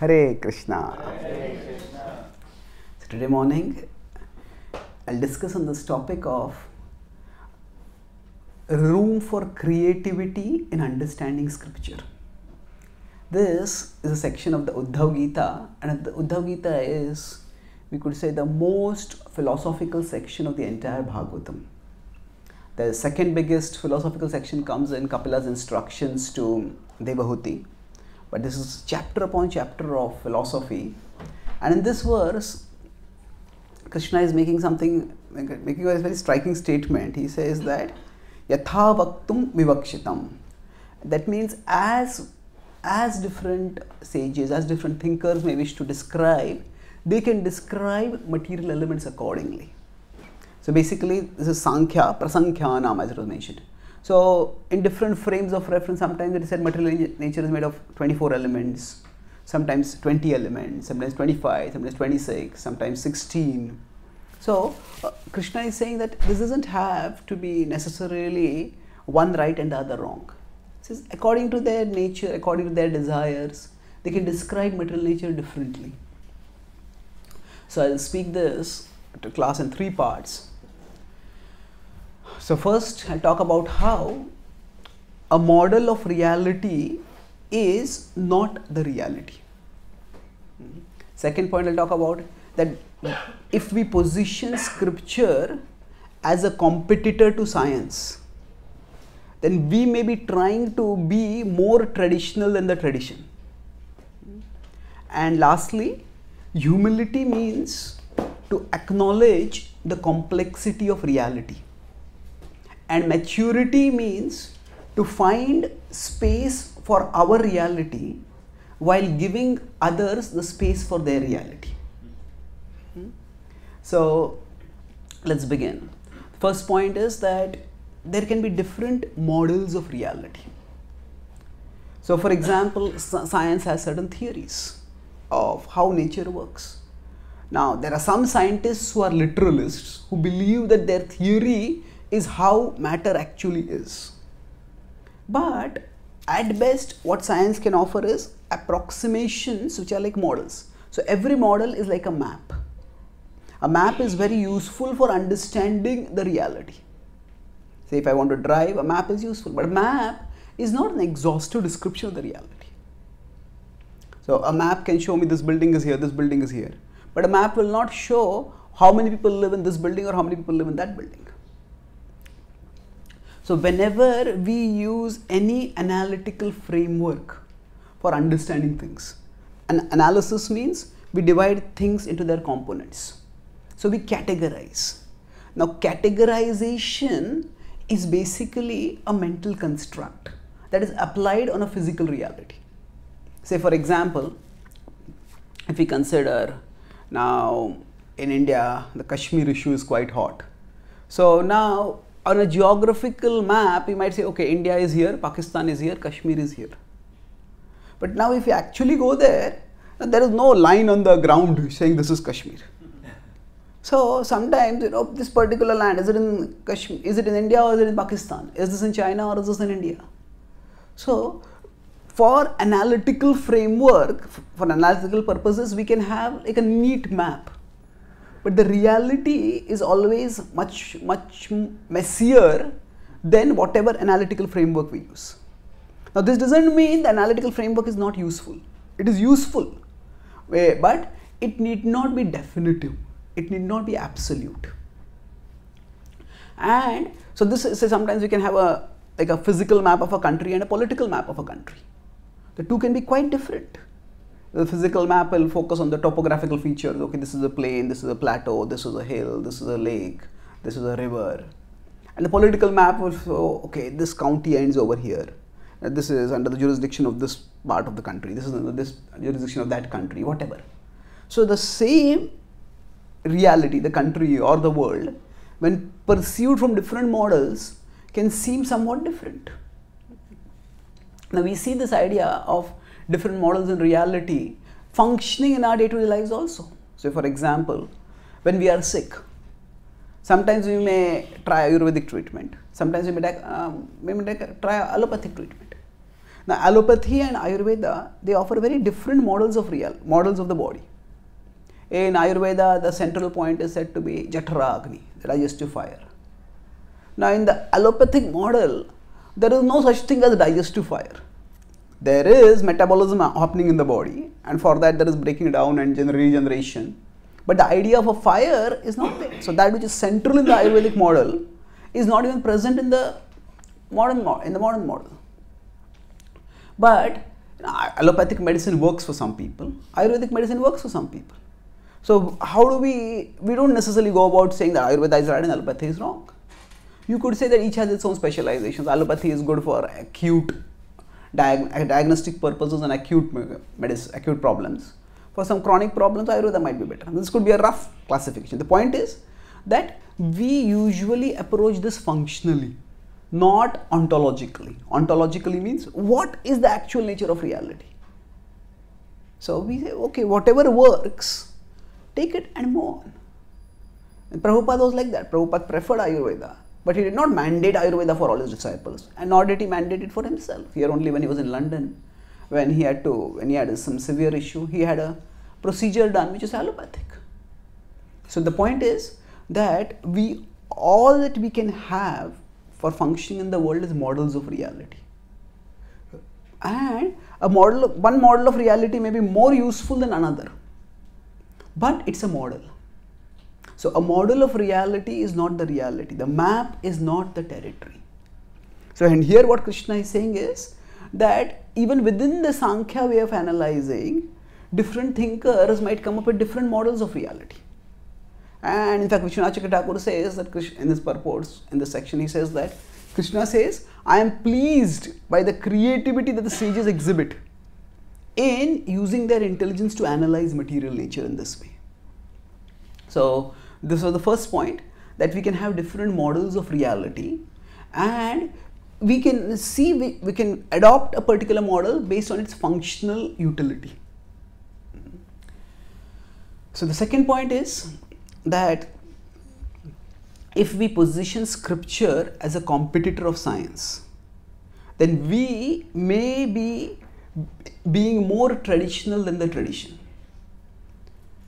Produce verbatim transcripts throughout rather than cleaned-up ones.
Hare Krishna. Hare Krishna. So today morning, I'll discuss on this topic of room for creativity in understanding scripture. This is a section of the Uddhava Gita, and the Uddhava Gita is, we could say, the most philosophical section of the entire Bhagavatam. The second biggest philosophical section comes in Kapila's instructions to Devahuti. But this is chapter upon chapter of philosophy, and in this verse, Krishna is making something, making a very striking statement. He says that yatha vaktum vivakshitam. That means as as different sages, as different thinkers may wish to describe, they can describe material elements accordingly. So basically, this is Sankhya, Prasankhyanam, as it was mentioned. So, in different frames of reference, sometimes it is said material nature is made of twenty-four elements, sometimes twenty elements, sometimes twenty-five, sometimes twenty-six, sometimes sixteen. So, uh, Krishna is saying that this doesn't have to be necessarily one right and the other wrong. He says, according to their nature, according to their desires, they can describe material nature differently. So, I will speak this to class in three parts. So first, I'll talk about how a model of reality is not the reality. Second point, I'll talk about that if we position scripture as a competitor to science, then we may be trying to be more traditional than the tradition. And lastly, humility means to acknowledge the complexity of reality. And maturity means to find space for our reality while giving others the space for their reality. Hmm? So, let's begin. First point is that there can be different models of reality. So, for example, science has certain theories of how nature works. Now, there are some scientists who are literalists who believe that their theory is how matter actually is. But at best, what science can offer is approximations which are like models. So every model is like a map. A map is very useful for understanding the reality. Say if I want to drive, a map is useful, but a map is not an exhaustive description of the reality. So a map can show me this building is here, this building is here, but a map will not show how many people live in this building or how many people live in that building. So whenever we use any analytical framework for understanding things, an analysis means we divide things into their components. So we categorize. Now categorization is basically a mental construct that is applied on a physical reality. Say for example, if we consider now in India, the Kashmir issue is quite hot. So now, on a geographical map, you might say, okay, India is here, Pakistan is here, Kashmir is here. But now if you actually go there, there is no line on the ground saying this is Kashmir. So sometimes, you know, this particular land, is it in Kashmir, is it in India or is it in Pakistan? Is this in China or is this in India? So for analytical framework, for analytical purposes, we can have like a neat map. But the reality is always much, much messier than whatever analytical framework we use. Now, this doesn't mean the analytical framework is not useful. It is useful, but it need not be definitive. It need not be absolute. And so this is, say sometimes we can have a, like a physical map of a country and a political map of a country. The two can be quite different. The physical map will focus on the topographical features. Okay, this is a plain, this is a plateau, this is a hill, this is a lake, this is a river. And the political map will show, okay, this county ends over here. Now, this is under the jurisdiction of this part of the country. This is under this jurisdiction of that country, whatever. So the same reality, the country or the world, when pursued from different models, can seem somewhat different. Now we see this idea of different models in reality functioning in our day-to-day lives also. So for example, when we are sick, sometimes we may try Ayurvedic treatment, sometimes we may, take, um, we may take, try allopathic treatment. Now, allopathy and Ayurveda, they offer very different models of real models of the body. In Ayurveda, the central point is said to be Jatharagni, the digestive fire. Now, in the allopathic model, there is no such thing as digestive fire. There is metabolism happening in the body, and for that there is breaking down and regeneration. But the idea of a fire is not there. So that which is central in the Ayurvedic model is not even present in the modern model, in the modern model. But you know, allopathic medicine works for some people. Ayurvedic medicine works for some people. So how do we, we don't necessarily go about saying that Ayurveda is right and allopathy is wrong. You could say that each has its own specializations. Allopathy is good for acute diag diagnostic purposes and acute medicine, acute problems. For some chronic problems, Ayurveda might be better. This could be a rough classification. The point is that we usually approach this functionally, not ontologically. Ontologically means what is the actual nature of reality. So we say, okay, whatever works, take it and move on. And Prabhupada was like that. Prabhupada preferred Ayurveda, but he did not mandate Ayurveda for all his disciples, and nor did he mandate it for himself. Here only when he was in London, when he had to, when he had some severe issue, he had a procedure done which is allopathic. So the point is that we, all that we can have for functioning in the world is models of reality. And a model, one model of reality may be more useful than another, but it's a model. So a model of reality is not the reality. The map is not the territory. So, and here what Krishna is saying is that even within the Sankhya way of analyzing, different thinkers might come up with different models of reality. And in fact, Krishnachandra Thakur says that Krishna, in this purports, in this section, he says that Krishna says, I am pleased by the creativity that the sages exhibit in using their intelligence to analyze material nature in this way. So this was the first point, that we can have different models of reality and we can see, we, we can adopt a particular model based on its functional utility. So the second point is that if we position scripture as a competitor of science, then we may be being more traditional than the tradition.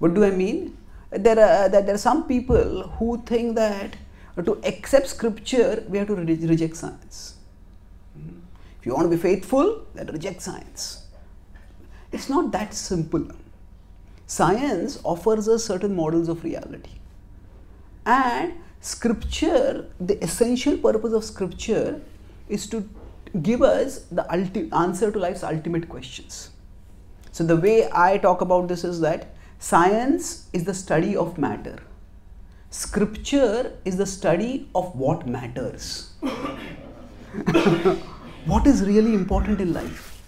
What do I mean? There are, that there are some people who think that to accept scripture, we have to re reject science. If you want to be faithful, then reject science. It's not that simple. Science offers us certain models of reality. And scripture, the essential purpose of scripture is to give us the ulti- answer to life's ultimate questions. So the way I talk about this is that science is the study of matter. Scripture is the study of what matters. What is really important in life?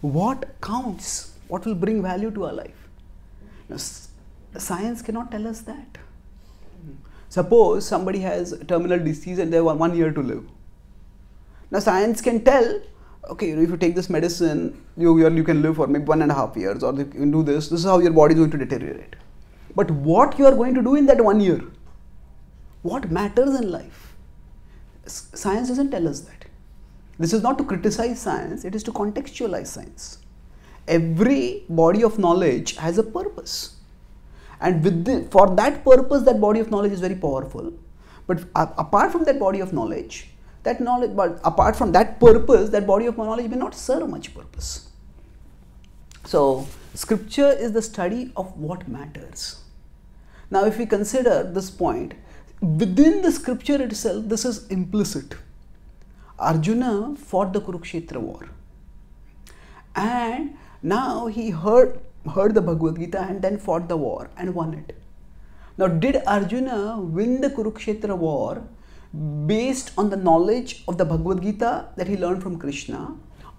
What counts? What will bring value to our life? Now, science cannot tell us that. Suppose somebody has terminal disease and they have one year to live. Now science can tell, okay, you know, if you take this medicine, you, you can live for maybe one and a half years, or you can do this, this is how your body is going to deteriorate. But what you are going to do in that one year? What matters in life? Science doesn't tell us that. This is not to criticize science, it is to contextualize science. Every body of knowledge has a purpose. And within, for that purpose, that body of knowledge is very powerful. But apart from that body of knowledge, that knowledge, but apart from that purpose, that body of knowledge may not serve much purpose. So, scripture is the study of what matters. Now, if we consider this point, within the scripture itself, this is implicit. Arjuna fought the Kurukshetra war. And now he heard, heard the Bhagavad-gita and then fought the war and won it. Now, did Arjuna win the Kurukshetra war based on the knowledge of the Bhagavad-gita that he learned from Krishna,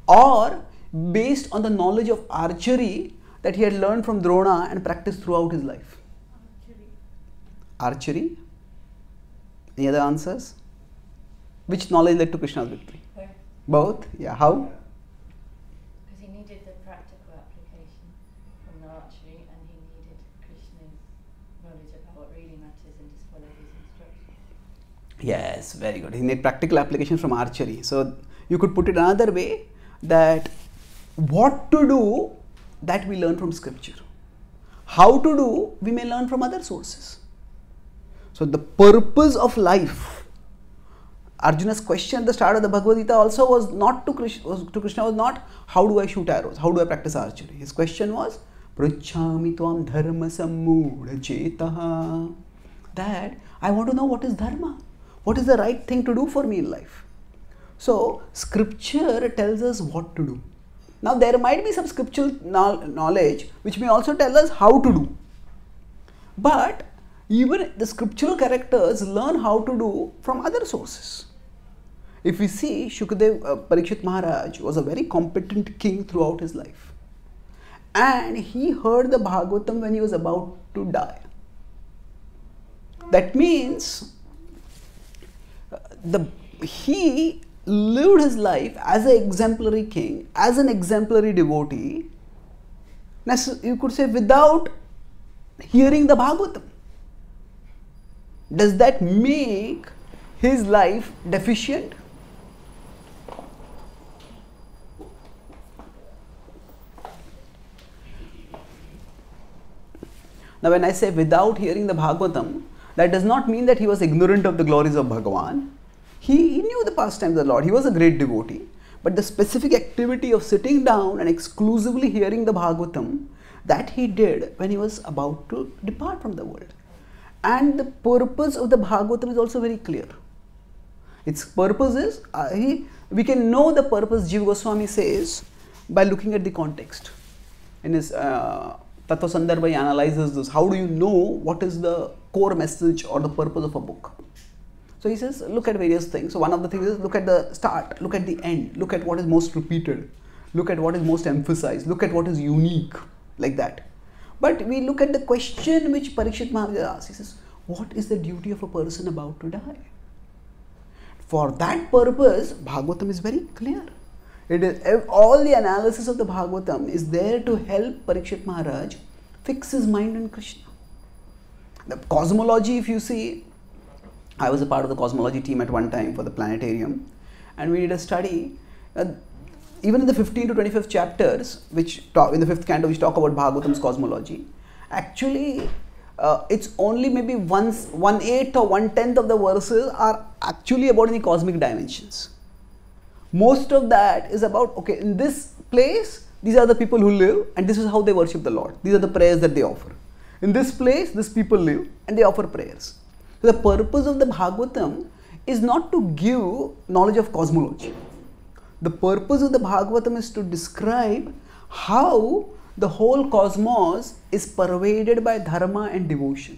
or based on the knowledge of archery that he had learned from Drona and practiced throughout his life? Archery. Archery? Any other answers? Which knowledge led to Krishna's victory? Both. Both? Yeah. How? Because he needed the practical application from the archery, and he needed Krishna's knowledge about what really matters and just follow his instructions. Yes, very good. He needed practical application from archery. So you could put it another way. that what to do, that we learn from scripture. How to do, we may learn from other sources. So the purpose of life, Arjuna's question at the start of the Bhagavad-gita also was not to Krishna, was to Krishna was not, how do I shoot arrows? How do I practice archery? His question was, Pracchami tvam dharma sammudha chetaha. That, I want to know what is dharma. What is the right thing to do for me in life? So, scripture tells us what to do. Now, there might be some scriptural knowledge which may also tell us how to do. But even the scriptural characters learn how to do from other sources. If we see, Shukadev, uh, Parikshit Maharaj was a very competent king throughout his life. And he heard the Bhagavatam when he was about to die. That means uh, the he lived his life as an exemplary king, as an exemplary devotee, you could say, without hearing the Bhagavatam. Does that make his life deficient? Now, when I say without hearing the Bhagavatam, that does not mean that he was ignorant of the glories of Bhagavan. He knew the pastimes of the Lord. He was a great devotee. But the specific activity of sitting down and exclusively hearing the Bhagavatam, that he did when he was about to depart from the world. And the purpose of the Bhagavatam is also very clear. Its purpose is, uh, he, we can know the purpose, Jiva Goswami says, by looking at the context. In his uh, Tattva Sandarbha, he analyzes this. How do you know what is the core message or the purpose of a book? So he says, look at various things. So one of the things is, look at the start, look at the end, look at what is most repeated, look at what is most emphasized, look at what is unique, like that. But we look at the question which Parikshit Maharaj asks. He says, what is the duty of a person about to die? For that purpose, Bhagavatam is very clear. It is, all the analysis of the Bhagavatam is there to help Parikshit Maharaj fix his mind on Krishna. The cosmology, if you see, I was a part of the cosmology team at one time for the planetarium, and we did a study. Uh, even in the fifteenth to twenty-fifth chapters, which talk, in the fifth canto, which talk about Bhagavatam's cosmology, actually, uh, it's only maybe once, one eighth or one tenth of the verses are actually about the cosmic dimensions. Most of that is about, okay, in this place, these are the people who live, and this is how they worship the Lord. These are the prayers that they offer. In this place, these people live, and they offer prayers. The purpose of the Bhagavatam is not to give knowledge of cosmology. The purpose of the Bhagavatam is to describe how the whole cosmos is pervaded by dharma and devotion.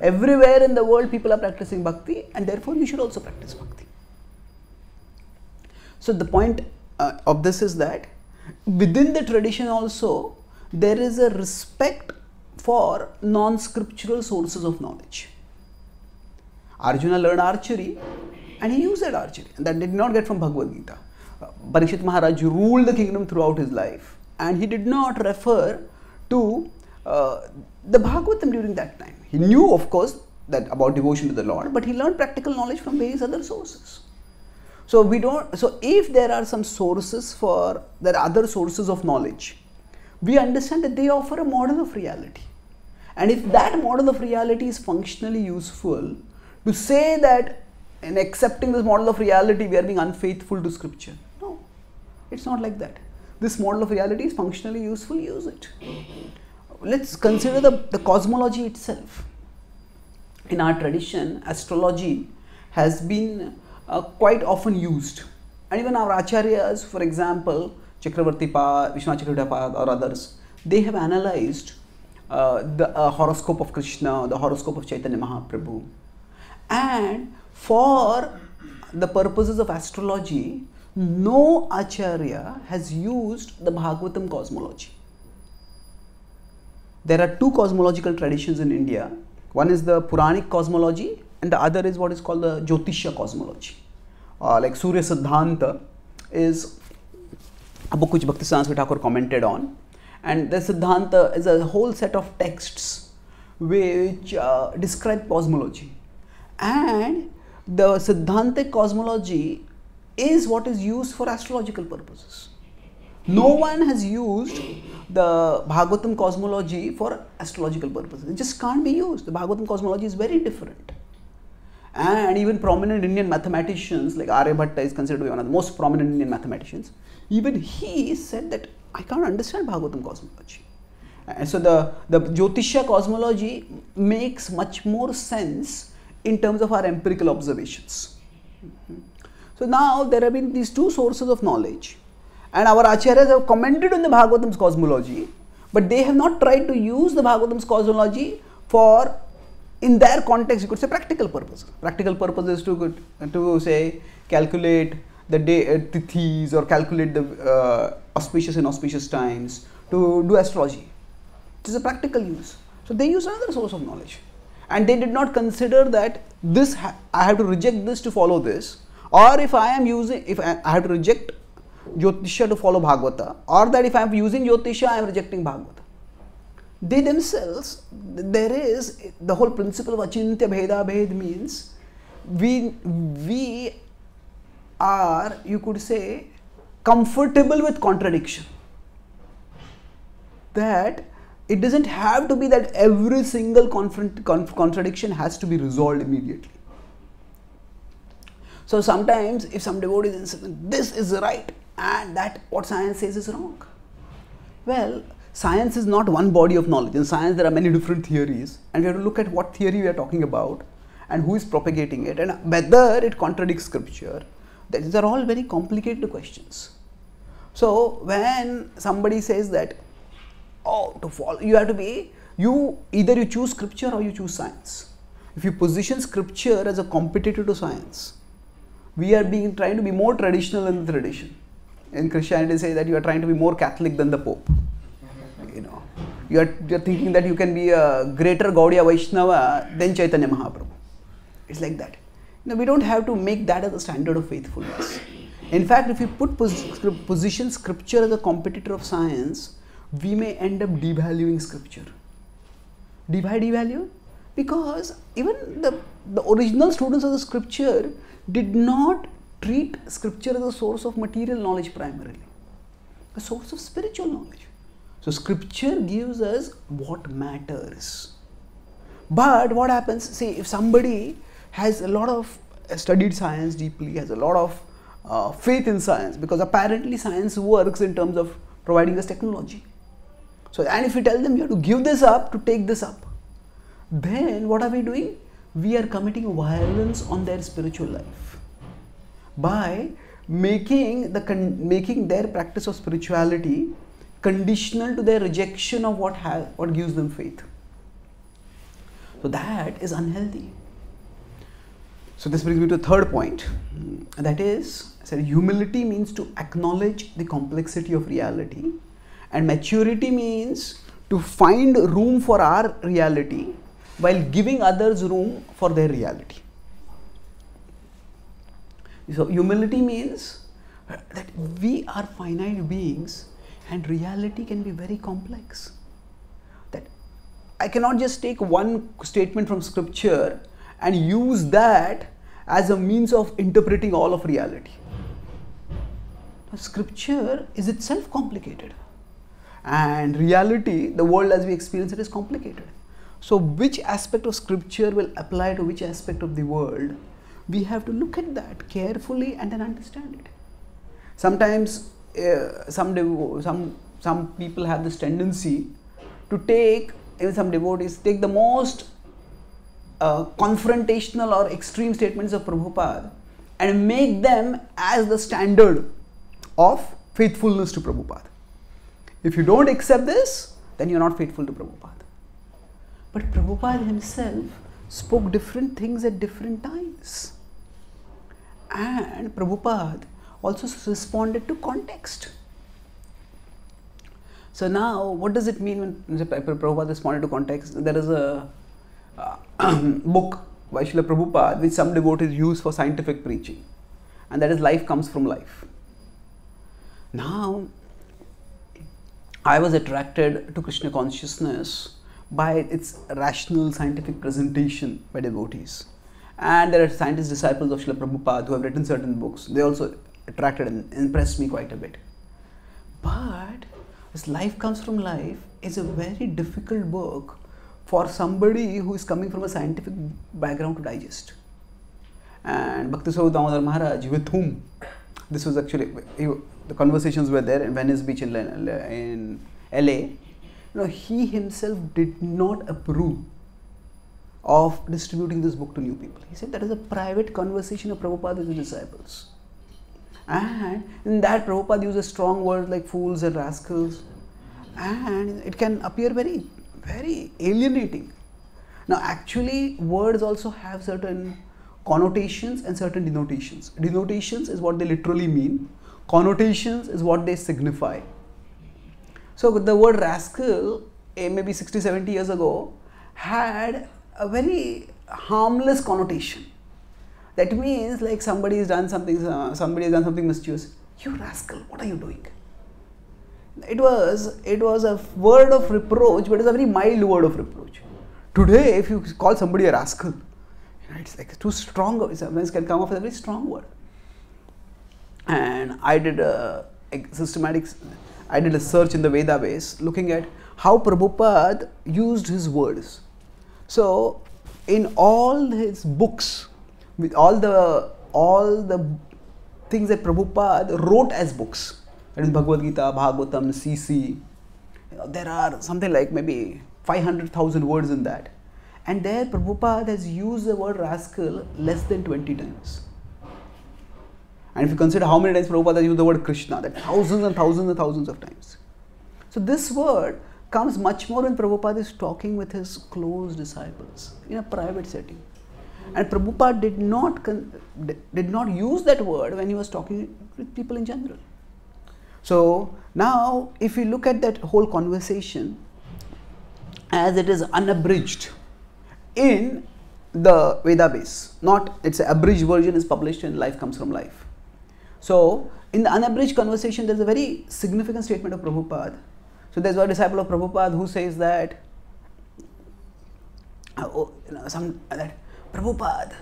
Everywhere in the world people are practicing bhakti, and therefore we should also practice bhakti. So the point uh, of this is that within the tradition also there is a respect for non-scriptural sources of knowledge. Arjuna learned archery and he used that archery, and that did not get from Bhagavad Gita. Parikshit Maharaj ruled the kingdom throughout his life, and he did not refer to uh, the Bhagavatam during that time. He knew, of course, that about devotion to the Lord, but he learned practical knowledge from various other sources. So we don't. So if there are some sources for there are other sources of knowledge, we understand that they offer a model of reality, and if that model of reality is functionally useful. To say that in accepting this model of reality, we are being unfaithful to scripture. No, it's not like that. This model of reality is functionally useful, use it. Let's consider the, the cosmology itself. In our tradition, astrology has been uh, quite often used. And even our acharyas, for example, Chakravartipa, Vishnu Chakravartipa or others, they have analyzed uh, the uh, horoscope of Krishna, the horoscope of Chaitanya Mahaprabhu. And for the purposes of astrology, no acharya has used the Bhagavatam cosmology. There are two cosmological traditions in India. One is the Puranic cosmology and the other is what is called the Yotisha cosmology. Uh, like Surya Siddhanta is a book which Bhaktivedanta Thakur commented on. And the Siddhanta is a whole set of texts which uh, describe cosmology. And the Siddhantic cosmology is what is used for astrological purposes. No one has used the Bhagavatam cosmology for astrological purposes. It just can't be used. The Bhagavatam cosmology is very different. And even prominent Indian mathematicians like Aryabhatta is considered to be one of the most prominent Indian mathematicians. Even he said that I can't understand Bhagavatam cosmology. And so the, the Yotisha cosmology makes much more sense in terms of our empirical observations. Mm-hmm. So now there have been these two sources of knowledge. And our acharyas have commented on the Bhagavatam's cosmology, but they have not tried to use the Bhagavatam's cosmology for, in their context, you could say practical purposes. Practical purposes to, to say, calculate the day, uh, tithis, or calculate the uh, auspicious and inauspicious times, to do astrology. It is a practical use. So they use another source of knowledge. And they did not consider that this, ha I have to reject this to follow this, or if I am using, if I, I have to reject Yotisha to follow Bhagavata, or that if I am using Yotisha, I am rejecting Bhagavata. They themselves, there is the whole principle of Achintya Bheda Bhed means we, we are, you could say, comfortable with contradiction. That it doesn't have to be that every single confront, conf, contradiction has to be resolved immediately. So sometimes if some devotee is insistent, this is right, and that what science says is wrong. Well, science is not one body of knowledge. In science, there are many different theories, and we have to look at what theory we are talking about and who is propagating it and whether it contradicts scripture. These are all very complicated questions. So when somebody says that, oh, to follow, you have to be, you either you choose scripture or you choose science. If you position scripture as a competitor to science, we are being trying to be more traditional than the tradition. In Christianity, say that you are trying to be more Catholic than the Pope. You know, you are, you are thinking that you can be a greater Gaudiya Vaishnava than Chaitanya Mahaprabhu. It's like that. Now, we don't have to make that as a standard of faithfulness. In fact, if you put pos position scripture as a competitor of science, we may end up devaluing scripture. De- devalue? Because even the, the original students of the scripture did not treat scripture as a source of material knowledge primarily, a source of spiritual knowledge. So scripture gives us what matters. But what happens, see, if somebody has a lot of uh, studied science deeply, has a lot of uh, faith in science, because apparently science works in terms of providing us technology. So, and if you tell them you have to give this up to take this up, then what are we doing? We are committing violence on their spiritual life by making the making their practice of spirituality conditional to their rejection of what have what gives them faith. So that is unhealthy. So this brings me to the third point, and that is, I said humility means to acknowledge the complexity of reality, and maturity means to find room for our reality while giving others room for their reality. So humility means that we are finite beings and reality can be very complex. That I cannot just take one statement from scripture and use that as a means of interpreting all of reality. But scripture is itself complicated, and reality, the world as we experience it, is complicated. So which aspect of scripture will apply to which aspect of the world? We have to look at that carefully and then understand it. Sometimes uh, some, some, some people have this tendency to take, even some devotees, take the most uh, confrontational or extreme statements of Prabhupada and make them as the standard of faithfulness to Prabhupada. If you don't accept this, then you are not faithful to Prabhupada. But Prabhupada himself spoke different things at different times. And Prabhupada also responded to context. So now, what does it mean when Prabhupada responded to context? There is a uh, book by Srila Prabhupada which some devotees use for scientific preaching, and that is Life Comes From Life. Now, I was attracted to Krishna Consciousness by its rational scientific presentation by devotees, And there are scientist disciples of Srila Prabhupada who have written certain books. They also attracted and impressed me quite a bit. But this Life Comes From Life is a very difficult work for somebody who is coming from a scientific background to digest. And Bhaktiswara Damodar Maharaj, with whom this was actually, he, the conversations were there in Venice Beach in, in L A, you know, he himself did not approve of distributing this book to new people. He said that is a private conversation of Prabhupada with his disciples. And in that, Prabhupada uses strong words like fools and rascals, and it can appear very, very alienating. Now actually, words also have certain connotations and certain denotations. Denotations is what they literally mean. Connotations is what they signify. So the word rascal, maybe sixty, seventy years ago, had a very harmless connotation. That means like somebody has done something, uh, somebody has done something mischievous. You rascal, what are you doing? It was, it was a word of reproach, but it was a very mild word of reproach. Today, if you call somebody a rascal, you know, it's like too strong. Sometimes can come off as a very strong word. And I did a, a systematic, I did a search in the Vedabase looking at how Prabhupada used his words. So, in all his books, with all the all the things that Prabhupada wrote as books, that is Bhagavad-gita, Bhagavatam, C C, there are something like maybe five hundred thousand words in that. And there Prabhupada has used the word rascal less than twenty times. And if you consider how many times Prabhupada used the word Krishna, that thousands and thousands and thousands of times. So this word comes much more when Prabhupada is talking with his close disciples in a private setting. And Prabhupada did not, did not use that word when he was talking with people in general. So now if you look at that whole conversation as it is unabridged in the Vedabase, not its abridged version is published in Life Comes From Life. So in the unabridged conversation there is a very significant statement of Prabhupada. So there is one disciple of Prabhupada who says that, oh, you know, some, that Prabhupada,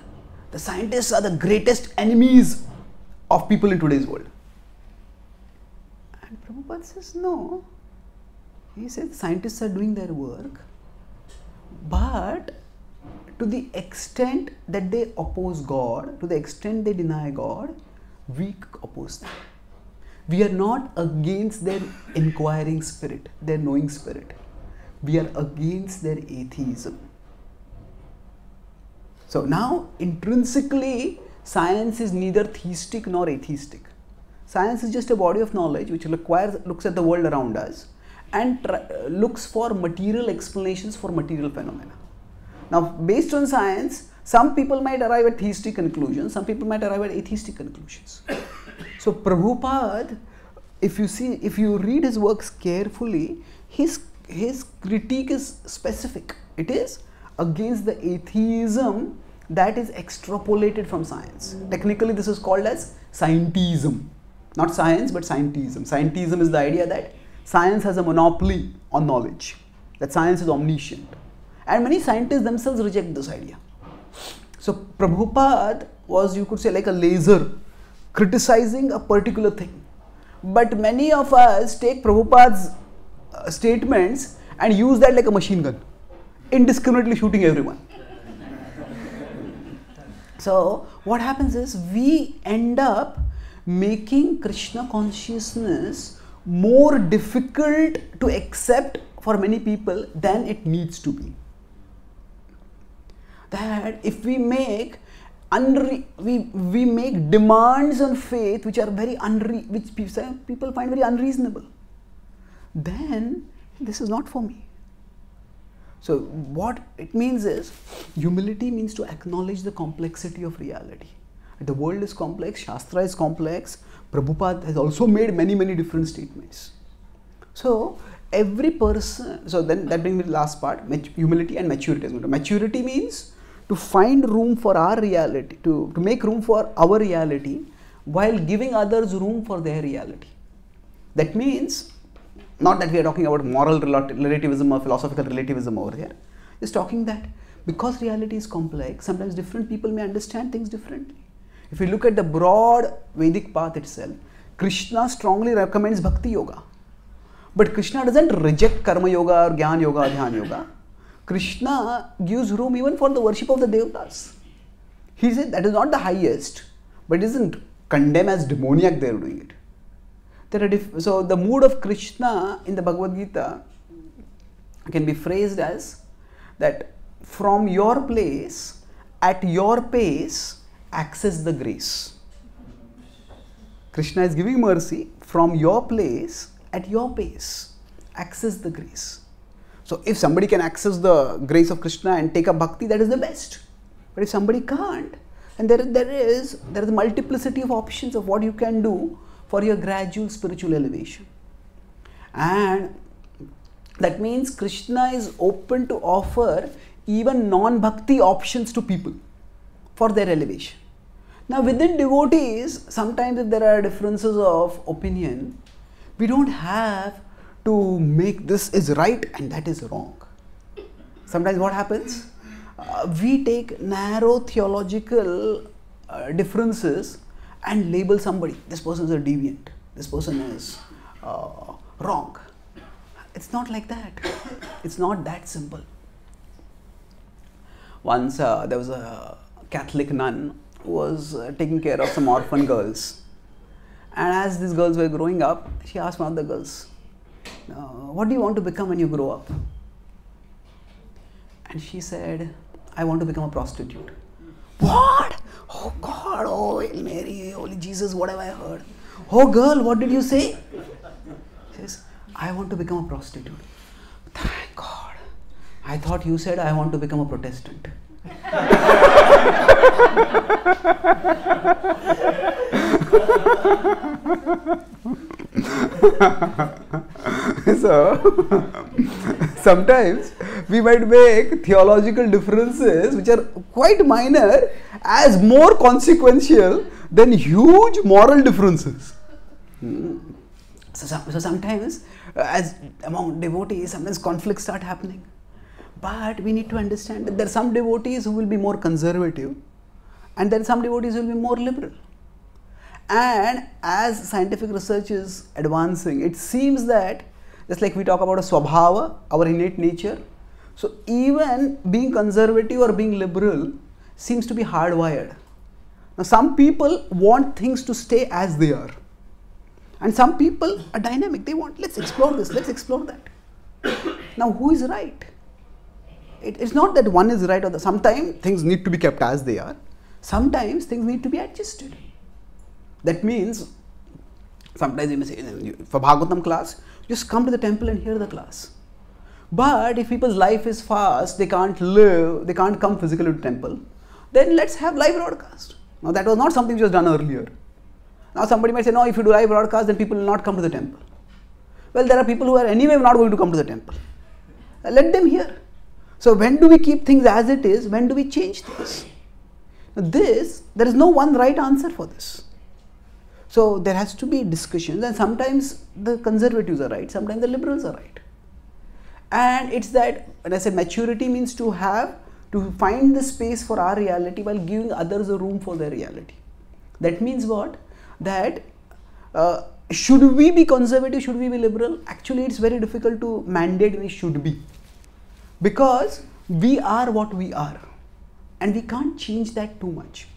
the scientists are the greatest enemies of people in today's world. And Prabhupada says no. He says scientists are doing their work, but to the extent that they oppose God, to the extent they deny God, we oppose them. We are not against their inquiring spirit, their knowing spirit. We are against their atheism. So now, intrinsically, science is neither theistic nor atheistic. Science is just a body of knowledge which requires, looks at the world around us and looks for material explanations for material phenomena. Now, based on science, some people might arrive at theistic conclusions, some people might arrive at atheistic conclusions. So Prabhupada, if you see, if you read his works carefully, his, his critique is specific. It is against the atheism that is extrapolated from science. Technically, this is called as scientism. Not science, but scientism. Scientism is the idea that science has a monopoly on knowledge, that science is omniscient. And many scientists themselves reject this idea. So Prabhupada was, you could say, like a laser criticizing a particular thing. But many of us take Prabhupada's uh, statements and use that like a machine gun, indiscriminately shooting everyone. So what happens is we end up making Krishna consciousness more difficult to accept for many people than it needs to be. That if we make unre we we make demands on faith which are very unre which people find very unreasonable, then this is not for me. So what it means is, humility means to acknowledge the complexity of reality. The world is complex, Shastra is complex, Prabhupada has also made many, many different statements. So every person, so then that brings me to the last part, humility and maturity. Maturity means to find room for our reality, to, to make room for our reality while giving others room for their reality. That means, not that we are talking about moral relativism or philosophical relativism over here. Just talking that because reality is complex, sometimes different people may understand things differently. If you look at the broad Vedic path itself, Krishna strongly recommends Bhakti Yoga. But Krishna doesn't reject Karma Yoga or Jnana Yoga or Dhyana Yoga. Krishna gives room even for the worship of the devatas. He said that is not the highest, but isn't condemned as demoniac they are doing it. There are diff so the mood of Krishna in the Bhagavad-gita can be phrased as that from your place, at your pace, access the grace. Krishna is giving mercy from your place, at your pace, access the grace. So if somebody can access the grace of Krishna and take up bhakti, that is the best. But if somebody can't, and there, there is there is a multiplicity of options of what you can do for your gradual spiritual elevation. And that means Krishna is open to offer even non-bhakti options to people for their elevation. Now within devotees, sometimes if there are differences of opinion, we don't have to make this is right and that is wrong. Sometimes what happens? Uh, we take narrow theological uh, differences and label somebody. This person is a deviant. This person is uh, wrong. It's not like that. It's not that simple. Once uh, there was a Catholic nun who was uh, taking care of some orphan girls. And as these girls were growing up, she asked one of the girls, uh, what do you want to become when you grow up? And she said, I want to become a prostitute. What? Oh God, oh Hail Mary, Holy Jesus, what have I heard? Oh girl, what did you say? She says, I want to become a prostitute. Thank God. I thought you said I want to become a Protestant. So, sometimes we might make theological differences which are quite minor as more consequential than huge moral differences. Hmm. So, so sometimes as among devotees, sometimes conflicts start happening. But we need to understand that there are some devotees who will be more conservative and there are some devotees who will be more liberal. And as scientific research is advancing, it seems that just like we talk about a swabhava, our innate nature, so even being conservative or being liberal seems to be hardwired. Now some people want things to stay as they are. And some people are dynamic, they want, let's explore this, let's explore that. Now who is right? It is not that one is right or the, sometimes things need to be kept as they are. Sometimes things need to be adjusted. That means, sometimes you may say, for Bhagavatam class, just come to the temple and hear the class. But if people's life is fast, they can't live, they can't come physically to the temple, then let's have live broadcast. Now that was not something which was done earlier. Now somebody might say, no, if you do live broadcast, then people will not come to the temple. Well, there are people who are anyway not going to come to the temple. Let them hear. So when do we keep things as it is? When do we change things? This, there is no one right answer for this. So there has to be discussions, and sometimes the conservatives are right, sometimes the liberals are right. And it's that, when I say maturity means to have, to find the space for our reality while giving others a room for their reality. That means what? That uh, should we be conservative, should we be liberal? Actually it's very difficult to mandate we should be. Because we are what we are and we can't change that too much.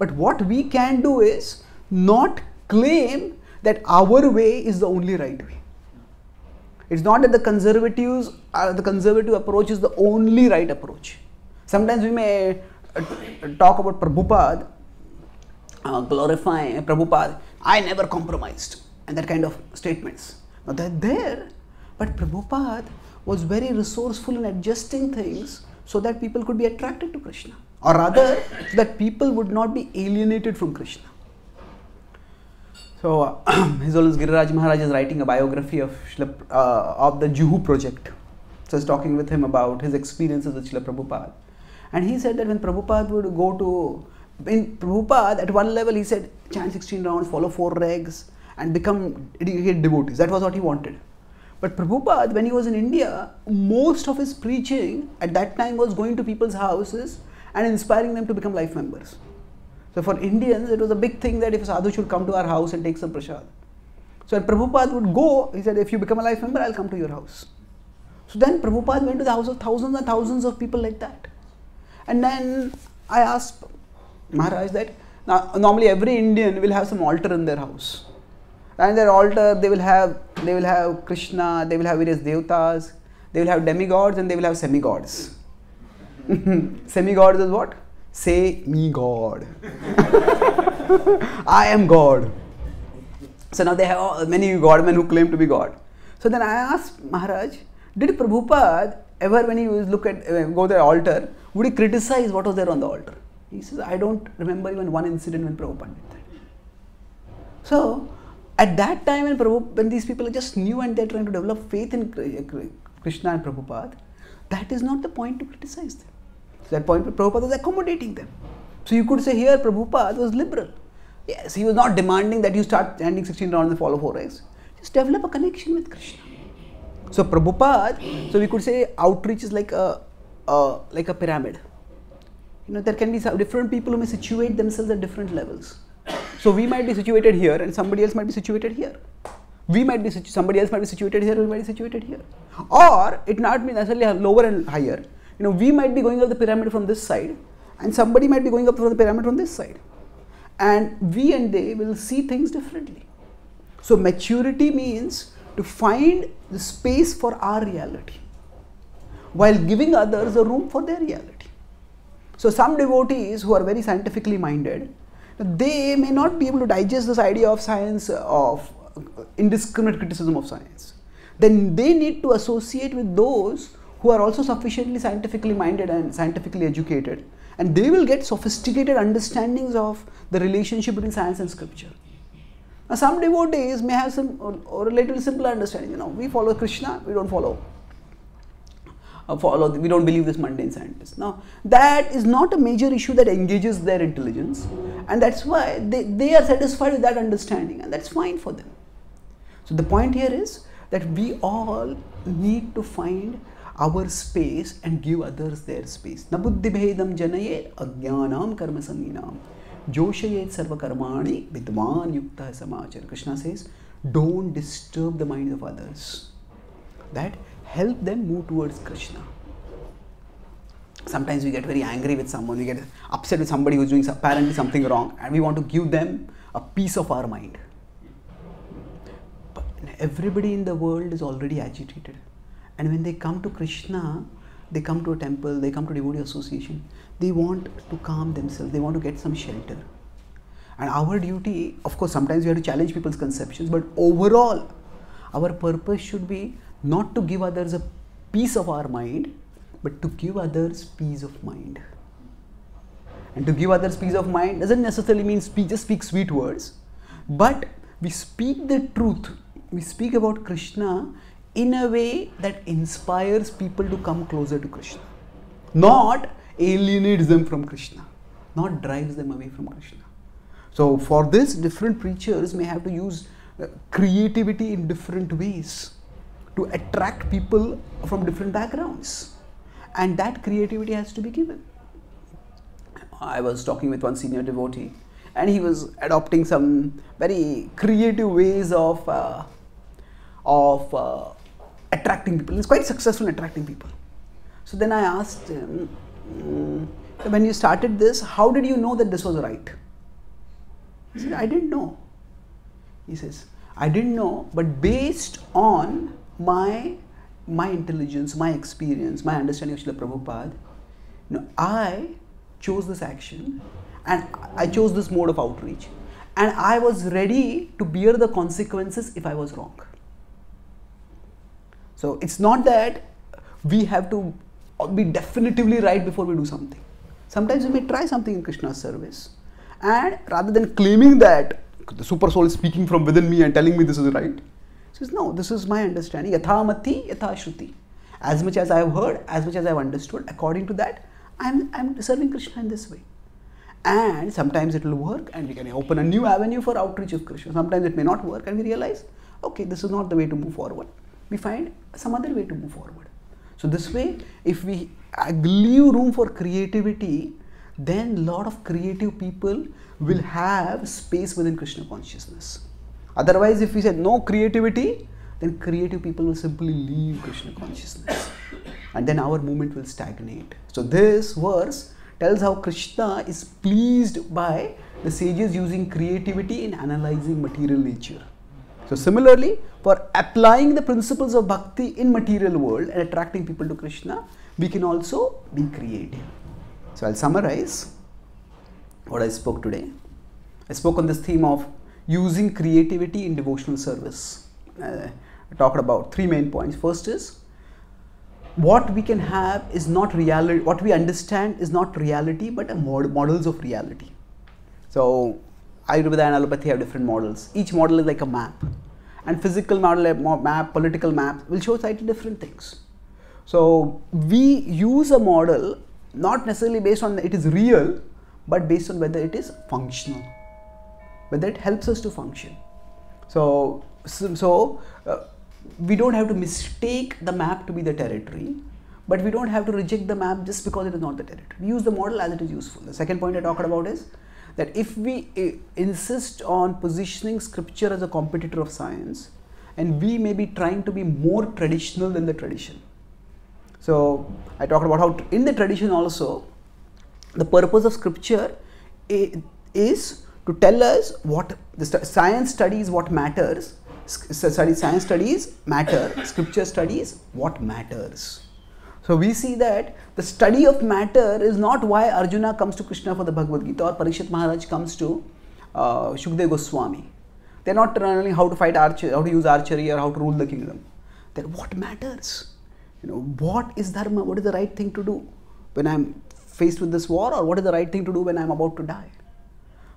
But what we can do is not claim that our way is the only right way. It's not that the conservatives, uh, the conservative approach is the only right approach. Sometimes we may uh, talk about Prabhupada, uh, glorifying Prabhupada, I never compromised, and that kind of statements. Now they're there, but Prabhupada was very resourceful in adjusting things so that people could be attracted to Krishna, or rather so that people would not be alienated from Krishna. So uh, His Holiness Giriraj Maharaj is writing a biography of, Shila, uh, of the Juhu project. So I was talking with him about his experiences with Srila Prabhupada, and he said that when Prabhupada would go to, in Prabhupada at one level he said chant sixteen rounds, follow four regs and become dedicated devotees. That was what he wanted. But Prabhupada, when he was in India, most of his preaching at that time was going to people's houses and inspiring them to become life members. So for Indians, it was a big thing that if a sadhu should come to our house and take some prasad. So when Prabhupada would go, he said, if you become a life member, I'll come to your house. So then Prabhupada went to the house of thousands and thousands of people like that. And then I asked Maharaj that, now normally every Indian will have some altar in their house. And their altar, they will have, they will have Krishna, they will have various devatas, they will have demigods, and they will have semigods. Semigods is what? Say me God. I am God. So now they have many godmen who claim to be God. So then I asked Maharaj, did Prabhupada ever, when he was look at uh, go to the altar, would he criticize what was there on the altar? He says, I don't remember even one incident when Prabhupada did that. So at that time, when, when these people are just new and they're trying to develop faith in Krishna and Prabhupada, that is not the point to criticize them. So that point, Prabhupada was accommodating them. So you could say here, Prabhupada was liberal. Yes, he was not demanding that you start chanting sixteen rounds and follow four eggs. Just develop a connection with Krishna. So Prabhupada, so we could say outreach is like a, a, like a pyramid. You know, there can be some different people who may situate themselves at different levels. So we might be situated here and somebody else might be situated here. We might be, somebody else might be situated here, we might be situated here. Or it not be necessarily lower and higher. You know, we might be going up the pyramid from this side and somebody might be going up from the pyramid from this side. And we and they will see things differently. So maturity means to find the space for our reality while giving others a room for their reality. So some devotees who are very scientifically minded, they may not be able to digest this idea of science, of indiscriminate criticism of science. Then they need to associate with those who are also sufficiently scientifically minded and scientifically educated, and they will get sophisticated understandings of the relationship between science and scripture. Now some devotees may have some or, or relatively simpler understanding. You know, we follow Krishna, we don't follow, uh, follow we don't believe this mundane scientist. Now that is not a major issue that engages their intelligence, and that's why they, they are satisfied with that understanding, and that's fine for them. So the point here is that we all need to find our space and give others their space. Na buddhi bhedam janayet ajnanam karma sanninam joshayet sarva karmani vidman yukta samachar. Krishna says, don't disturb the minds of others. That help them move towards Krishna. Sometimes we get very angry with someone, we get upset with somebody who is doing apparently something wrong, and we want to give them a piece of our mind. But everybody in the world is already agitated. And when they come to Krishna, they come to a temple, they come to devotee association, they want to calm themselves, they want to get some shelter. And our duty, of course, sometimes we have to challenge people's conceptions, but overall, our purpose should be not to give others a piece of our mind, but to give others peace of mind. And to give others peace of mind doesn't necessarily mean speak, just speak sweet words, but we speak the truth, we speak about Krishna in a way that inspires people to come closer to Krishna, not alienates them from Krishna, not drives them away from Krishna. So for this, different preachers may have to use creativity in different ways to attract people from different backgrounds, and that creativity has to be given. I was talking with one senior devotee, and he was adopting some very creative ways of uh, of uh, attracting people. He's quite successful in attracting people. So then I asked him, mm, when you started this, how did you know that this was right? He said, I didn't know. He says, I didn't know, but based on my, my intelligence, my experience, my understanding of Srila Prabhupada, you know, I chose this action and I chose this mode of outreach, and I was ready to bear the consequences if I was wrong. So it's not that we have to be definitively right before we do something. Sometimes we may try something in Krishna's service, and rather than claiming that the super soul is speaking from within me and telling me this is right, he says, no, this is my understanding. Yatha mati, yatha shruti. As much as I have heard, as much as I have understood, according to that, I'm, I'm serving Krishna in this way. And sometimes it will work, and we can open a new avenue for outreach of Krishna. Sometimes it may not work, and we realize, okay, this is not the way to move forward. we find some other way to move forward. So this way, if we leave room for creativity, then a lot of creative people will have space within Krishna consciousness. Otherwise, if we say no creativity, then creative people will simply leave Krishna consciousness, and then our movement will stagnate. So this verse tells how Krishna is pleased by the sages using creativity in analyzing material nature. So similarly, for applying the principles of bhakti in material world and attracting people to Krishna, we can also be creative. So I'll summarize what I spoke today. I spoke on this theme of using creativity in devotional service. Uh, I talked about three main points. First is, what we can have is not reality, what we understand is not reality but a mod models of reality. So Ayurveda and Allopathy have different models. Each model is like a map, and physical model, map, political map will show slightly different things. So we use a model not necessarily based on it is real, but based on whether it is functional, whether it helps us to function. So, so, so uh, we don't have to mistake the map to be the territory, but we don't have to reject the map just because it is not the territory. We use the model as it is useful. The second point I talked about is that if we uh, insist on positioning scripture as a competitor of science, and we may be trying to be more traditional than the tradition. So I talked about how in the tradition also, the purpose of scripture is to tell us what the science studies what matters, science studies matter, scripture studies what matters. So we see that the study of matter is not why Arjuna comes to Krishna for the Bhagavad-gita or Parikshit Maharaj comes to uh, Shukadev Goswami. They are not learning how to fight archery, how to use archery or how to rule the kingdom. Then what matters? You know, what is dharma? What is the right thing to do when I am faced with this war, or what is the right thing to do when I am about to die?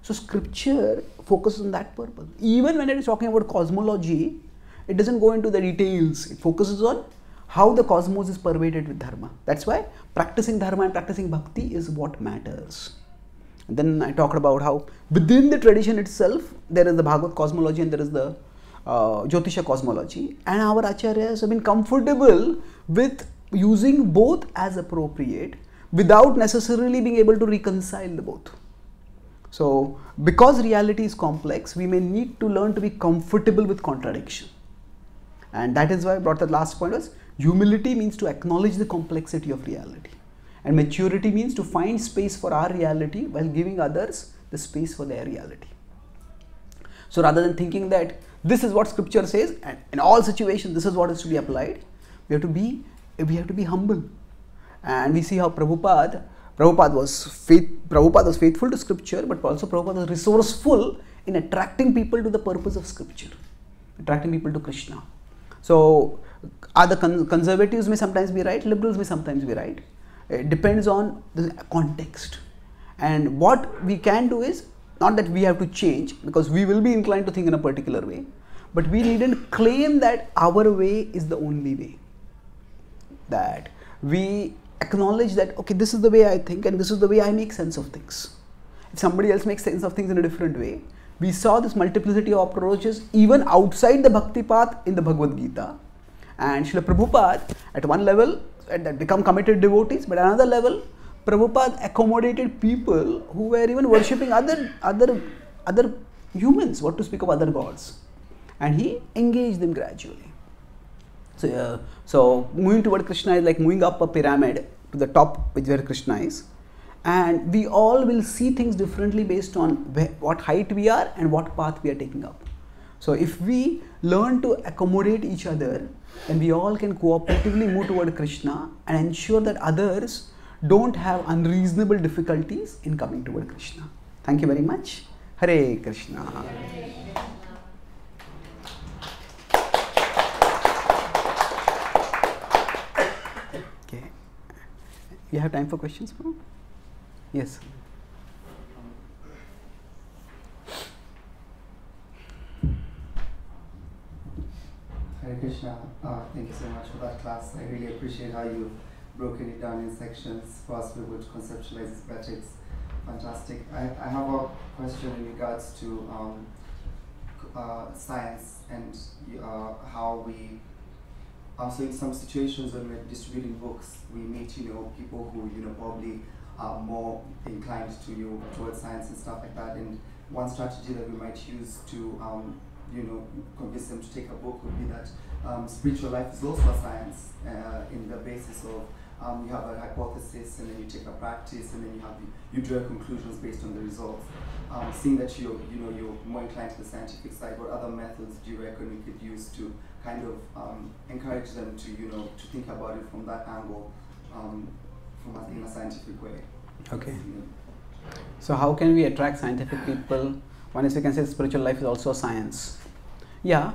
So scripture focuses on that purpose. Even when it is talking about cosmology, it doesn't go into the details. It focuses on how the cosmos is pervaded with dharma. That's why practicing dharma and practicing bhakti is what matters. And then I talked about how within the tradition itself, there is the Bhagavad cosmology and there is the uh, Yotisha cosmology. And our acharyas have been comfortable with using both as appropriate without necessarily being able to reconcile the both. So because reality is complex, we may need to learn to be comfortable with contradiction. And that is why I brought the last point was, humility means to acknowledge the complexity of reality. And maturity means to find space for our reality while giving others the space for their reality. So rather than thinking that this is what scripture says and in all situations this is what is to be applied, we have to be, we have to be humble. And we see how Prabhupada, Prabhupada was, faith, Prabhupada was faithful to scripture, but also Prabhupada was resourceful in attracting people to the purpose of scripture, attracting people to Krishna. So other conservatives may sometimes be right, liberals may sometimes be right. It depends on the context. And what we can do is, not that we have to change, because we will be inclined to think in a particular way, but we needn't claim that our way is the only way. That we acknowledge that, okay, this is the way I think and this is the way I make sense of things. If somebody else makes sense of things in a different way, we saw this multiplicity of approaches even outside the bhakti path in the Bhagavad Gita. And Srila Prabhupada, at one level, had become committed devotees, but at another level, Prabhupada accommodated people who were even worshipping other, other, other humans, what to speak of other gods. And he engaged them gradually. So, uh, so moving toward Krishna is like moving up a pyramid to the top, which where Krishna is. And we all will see things differently based on where, what height we are and what path we are taking up. So if we learn to accommodate each other, then we all can cooperatively move toward Krishna and ensure that others don't have unreasonable difficulties in coming toward Krishna. Thank you very much. Hare Krishna. Hare Krishna. You have time for questions, bro? Yes. Hare Krishna, uh, thank you so much for that class. I really appreciate how you broken it down in sections. First, we would conceptualize it, but it's fantastic. I, I have a question in regards to um, uh, science and uh, how we also in some situations when we're distributing books, we meet, you know, people who, you know, probably are more inclined to you towards science and stuff like that. And one strategy that we might use to, um, you know, convince them to take a book would be that um, spiritual life is also a science uh, in the basis of um, you have a hypothesis and then you take a practice and then you have you draw conclusions based on the results. Um, seeing that you're, you know, you're more inclined to the scientific side, what other methods do you reckon we could use to kind of um, encourage them to, you know, to think about it from that angle, um, from a, in a scientific way? Okay. Yeah. So how can we attract scientific people? One is, we can say spiritual life is also a science. Yeah,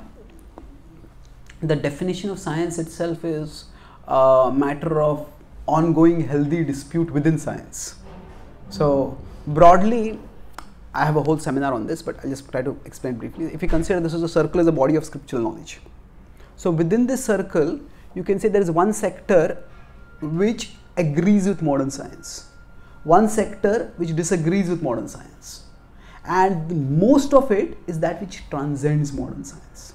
the definition of science itself is a matter of ongoing healthy dispute within science. So broadly, I have a whole seminar on this, but I'll just try to explain briefly. If you consider this as a circle, as a body of scriptural knowledge. So within this circle, you can say there is one sector which agrees with modern science, one sector which disagrees with modern science, and most of it is that which transcends modern science.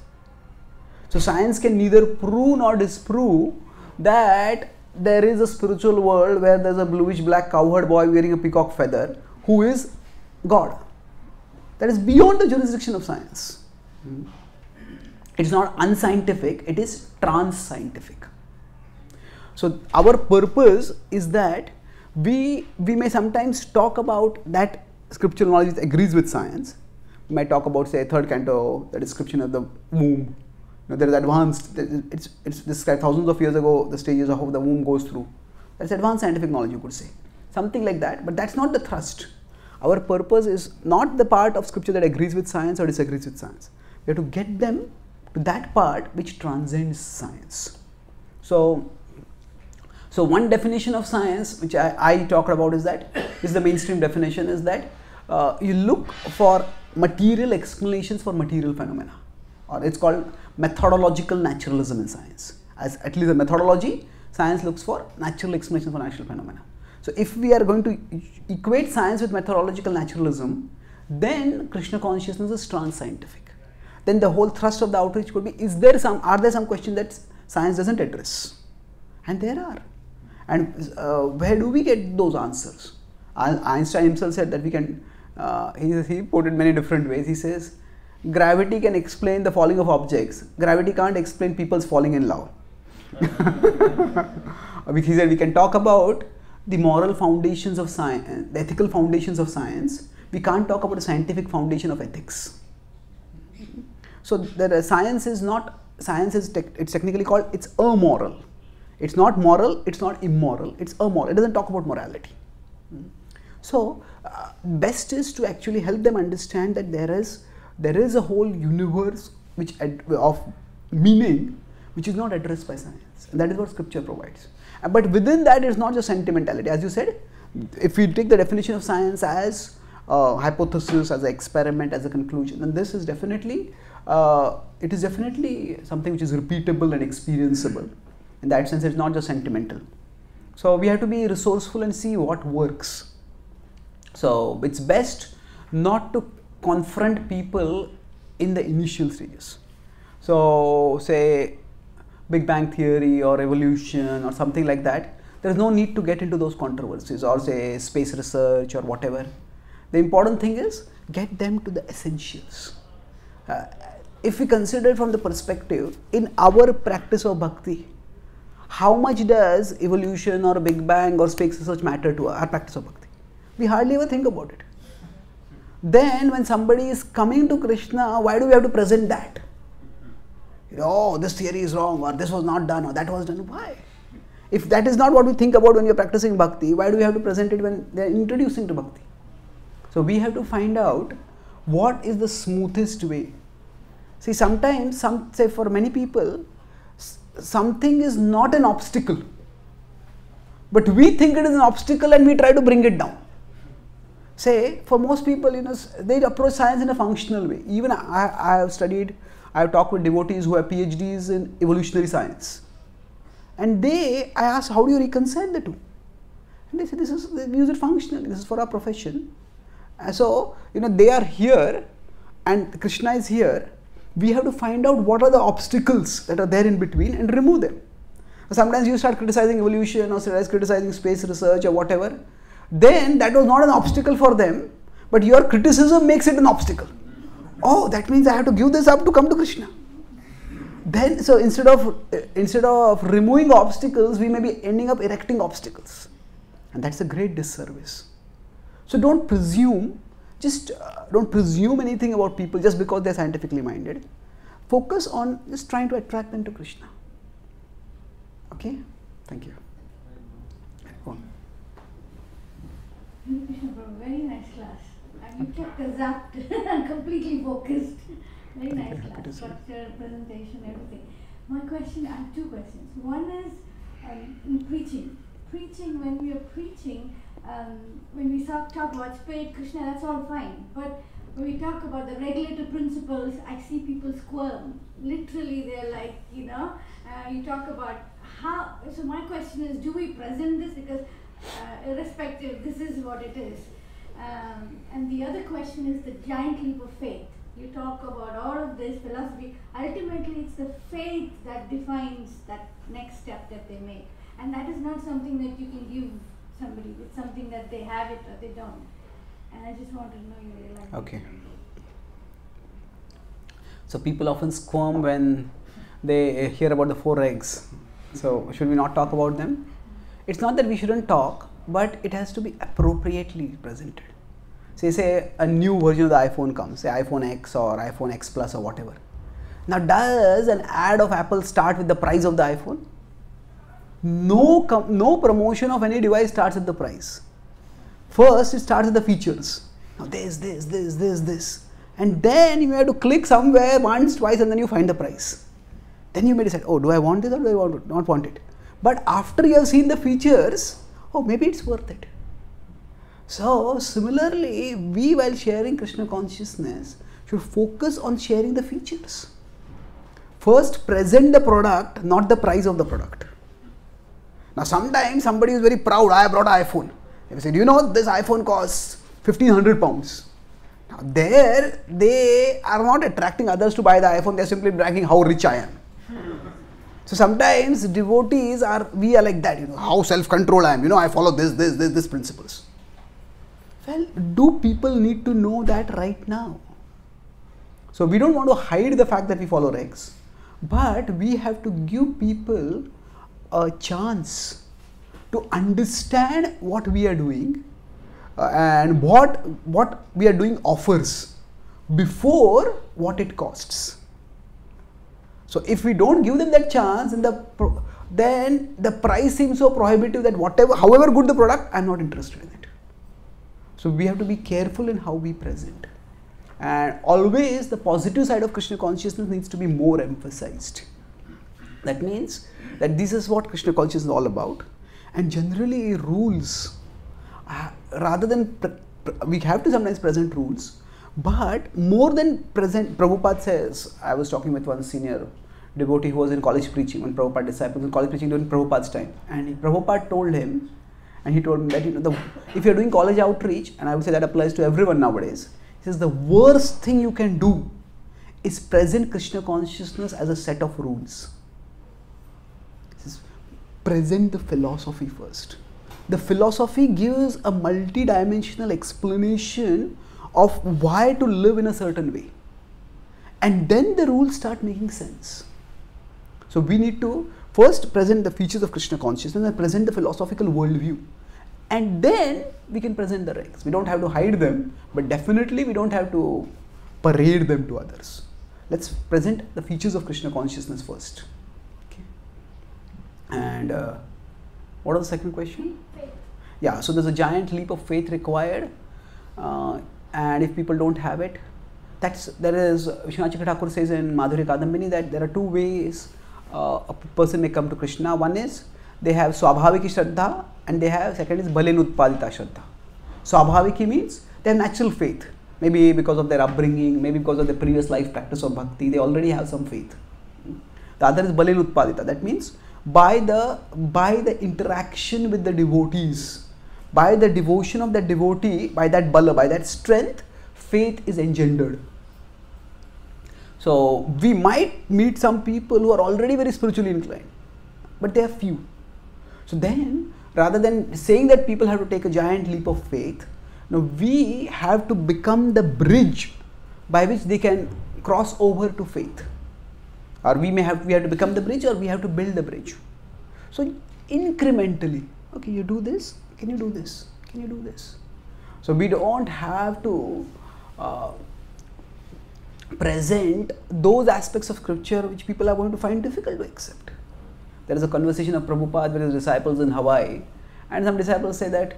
So science can neither prove nor disprove that there is a spiritual world where there is a bluish black cowherd boy wearing a peacock feather who is God. That is beyond the jurisdiction of science. It is not unscientific, it is trans-scientific. So our purpose is that we, we may sometimes talk about that scriptural knowledge that agrees with science. We might talk about, say, third canto, the description of the womb. You know, there is advanced, it's, it's described thousands of years ago, the stages of how the womb goes through. That's advanced scientific knowledge, you could say. Something like that, but that's not the thrust. Our purpose is not the part of scripture that agrees with science or disagrees with science. We have to get them to that part which transcends science. So, so one definition of science which I, I talked about is that, is the mainstream definition, is that uh, you look for material explanations for material phenomena, or it's called methodological naturalism in science. As at least a methodology, science looks for natural explanations for natural phenomena. So if we are going to equate science with methodological naturalism, then Krishna consciousness is trans-scientific. Then the whole thrust of the outreach could be, is there some, are there some questions that science doesn't address? And there are. And uh, where do we get those answers? Einstein himself said that we can, uh, he, he put it many different ways. He says, gravity can explain the falling of objects. Gravity can't explain people's falling in love. He said we can talk about the moral foundations of science, the ethical foundations of science. We can't talk about the scientific foundation of ethics. So the science is not, science is, tec it's technically called, it's amoral. It's not moral, it's not immoral, it's amoral. It doesn't talk about morality. So uh, best is to actually help them understand that there is, there is a whole universe which of meaning which is not addressed by science. And that is what scripture provides. But within that, it's not just sentimentality. As you said, if we take the definition of science as uh, hypothesis, as an experiment, as a conclusion, then this is definitely, uh, it is definitely something which is repeatable and experienceable. In that sense, it's not just sentimental. So we have to be resourceful and see what works. So it's best not to confront people in the initial stages. So say, Big Bang Theory or evolution or something like that, there is no need to get into those controversies, or say space research or whatever. The important thing is get them to the essentials. Uh, if we consider from the perspective, in our practice of bhakti, how much does evolution or Big Bang or space research matter to our practice of bhakti? We hardly ever think about it. Then when somebody is coming to Krishna, why do we have to present that? Oh, this theory is wrong, or this was not done, or that was done. Why? If that is not what we think about when you are practicing bhakti, why do we have to present it when they are introducing to bhakti? So we have to find out what is the smoothest way. See, sometimes, some say for many people, something is not an obstacle, but we think it is an obstacle and we try to bring it down. Say, for most people, you know, they approach science in a functional way. Even I, I have studied. I have talked with devotees who have PhDs in evolutionary science, and they, I asked, how do you reconcile the two? And they said, this is, they use it functionally, this is for our profession. And so, you know, they are here and Krishna is here, we have to find out what are the obstacles that are there in between and remove them. Sometimes you start criticizing evolution or criticizing space research or whatever. Then that was not an obstacle for them, but your criticism makes it an obstacle. Oh, that means I have to give this up to come to Krishna. Then, so instead of, instead of removing obstacles, we may be ending up erecting obstacles. And that's a great disservice. So don't presume, just uh, don't presume anything about people just because they're scientifically minded. Focus on just trying to attract them to Krishna. Okay? Thank you. Oh. Very nice class. I mean, you kept us up and completely focused. Very nice class, structure, presentation, everything. My question, I have two questions. One is um, in preaching. Preaching, when we are preaching, um, when we talk, talk about spirit, Krishna, that's all fine. But when we talk about the regulative principles, I see people squirm. Literally, they're like, you know, uh, you talk about how. So my question is, do we present this? Because uh, irrespective, this is what it is. Um, and the other question is the giant leap of faith. You talk about all of this philosophy. Ultimately, it's the faith that defines that next step that they make. And that is not something that you can give somebody. It's something that they have it or they don't. And I just want to know you really like okay. It. So people often squirm when they hear about the four regs. So should we not talk about them? It's not that we shouldn't talk, but it has to be appropriately presented. Say, say a new version of the iPhone comes, say iPhone ten or iPhone ten plus or whatever. Now, does an ad of Apple start with the price of the iPhone? No, com no promotion of any device starts at the price. First, it starts with the features. Now, this, this, this, this, this. And then you have to click somewhere once, twice, and then you find the price. Then you may decide, oh, do I want this or do I want it? Not want it? But after you have seen the features, oh, maybe it's worth it. So, similarly, we while sharing Krishna consciousness should focus on sharing the features. First, present the product, not the price of the product. Now, sometimes somebody is very proud, I brought an iPhone. They say, you know, this iPhone costs fifteen hundred pounds. Now, there, they are not attracting others to buy the iPhone, they are simply bragging how rich I am. So sometimes devotees are, we are like that, you know, how self-controlled I am, you know, I follow this, this, this, this principles. Well, do people need to know that right now? So we don't want to hide the fact that we follow regs, but we have to give people a chance to understand what we are doing uh, and what, what we are doing offers before what it costs. So if we don't give them that chance, then the, pro then the price seems so prohibitive that whatever, however good the product, I'm not interested in it. So we have to be careful in how we present. And always the positive side of Krishna consciousness needs to be more emphasized. That means that this is what Krishna consciousness is all about. And generally rules, uh, rather than, pre pre we have to sometimes present rules. But more than present, Prabhupada says, I was talking with one senior devotee who was in college preaching, when Prabhupada disciples in college preaching during Prabhupada's time. And he, Prabhupada told him, and he told him that, you know, the, if you're doing college outreach, and I would say that applies to everyone nowadays, he says the worst thing you can do is present Krishna consciousness as a set of rules. He says, present the philosophy first. The philosophy gives a multi-dimensional explanation of why to live in a certain way. And then the rules start making sense. So we need to first present the features of Krishna consciousness and present the philosophical worldview. And then we can present the regs. We don't have to hide them, but definitely we don't have to parade them to others. Let's present the features of Krishna consciousness first. Okay. And uh, what was the second question? Faith. Yeah, so there's a giant leap of faith required. Uh, And if people don't have it, that's, there is, Krishnachandra Thakur says in Madhuri Kadambini that there are two ways uh, a person may come to Krishna. One is they have Swabhaviki Shraddha, and they have, second is Balenutpadita Shraddha. Swabhaviki means they have natural faith, maybe because of their upbringing, maybe because of their previous life practice of bhakti, they already have some faith. The other is Balenutpadita, that means by the, by the interaction with the devotees, by the devotion of that devotee, by that bala, by that strength, faith is engendered. So we might meet some people who are already very spiritually inclined, but they are few. So then, rather than saying that people have to take a giant leap of faith, now we have to become the bridge by which they can cross over to faith. Or we may have, we have to become the bridge, or we have to build the bridge. So incrementally, okay, you do this, can you do this, can you do this? So we don't have to uh, present those aspects of scripture which people are going to find difficult to accept. There is a conversation of Prabhupada with his disciples in Hawaii, and some disciples say that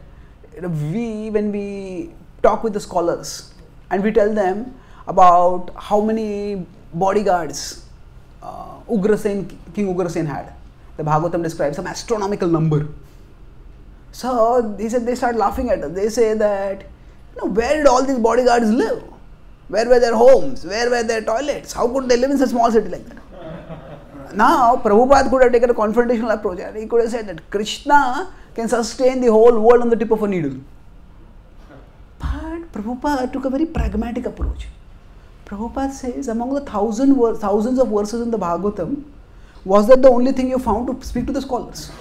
you know, we, when we talk with the scholars and we tell them about how many bodyguards uh, Ugrasen, King Ugrasen had, the Bhagavatam describes some astronomical number. So they said, they start laughing at us. They say that, you know, where did all these bodyguards live? Where were their homes? Where were their toilets? How could they live in such a small city like that? Now, Prabhupada could have taken a confrontational approach, and he could have said that Krishna can sustain the whole world on the tip of a needle. But Prabhupada took a very pragmatic approach. Prabhupada says, among the thousand thousands of verses in the Bhagavatam, was that the only thing you found to speak to the scholars?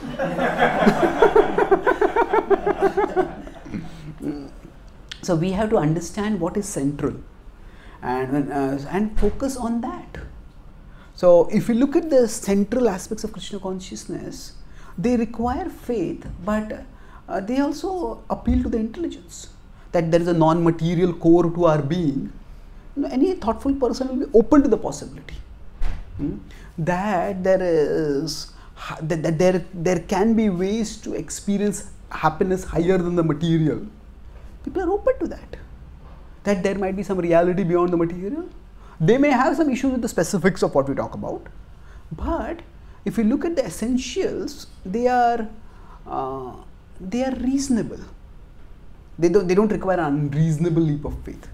So we have to understand what is central, and, uh, and focus on that. So if you look at the central aspects of Krishna consciousness, they require faith, but uh, they also appeal to the intelligence, that there is a non-material core to our being. You know, any thoughtful person will be open to the possibility. Hmm? That there is, that, that there, there can be ways to experience happiness higher than the material. People are open to that. That there might be some reality beyond the material. They may have some issues with the specifics of what we talk about, but if you look at the essentials, they are uh, they are reasonable. They don't they don't require an unreasonable leap of faith.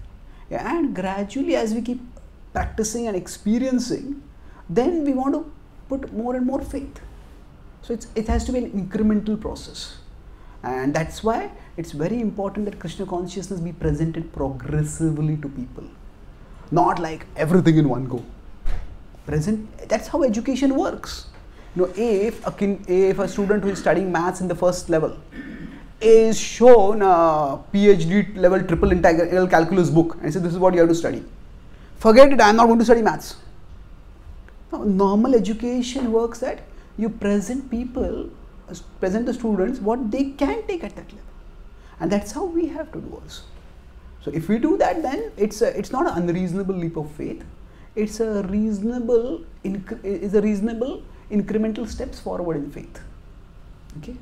Yeah, and gradually, as we keep practicing and experiencing, then we want to put more and more faith. So it's, it has to be an incremental process. And that's why it's very important that Krishna consciousness be presented progressively to people. Not like everything in one go. Present, that's how education works. You know, if a, kin, if a student who is studying maths in the first level is shown a PhD level triple integral calculus book and says, this is what you have to study. Forget it, I am not going to study maths. Normal education works that you present people, present the students what they can take at that level, and that's how we have to do also. So if we do that, then it's a, it's not an unreasonable leap of faith. It's a reasonable is a reasonable incremental steps forward in faith. Okay.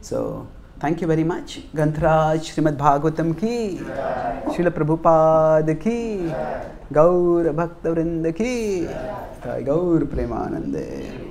So thank you very much. Ganthraj Srimad Bhagavatam ki, Srila Prabhupada ki. Gaur Bhaktavrinda ki, Gaur Premanande.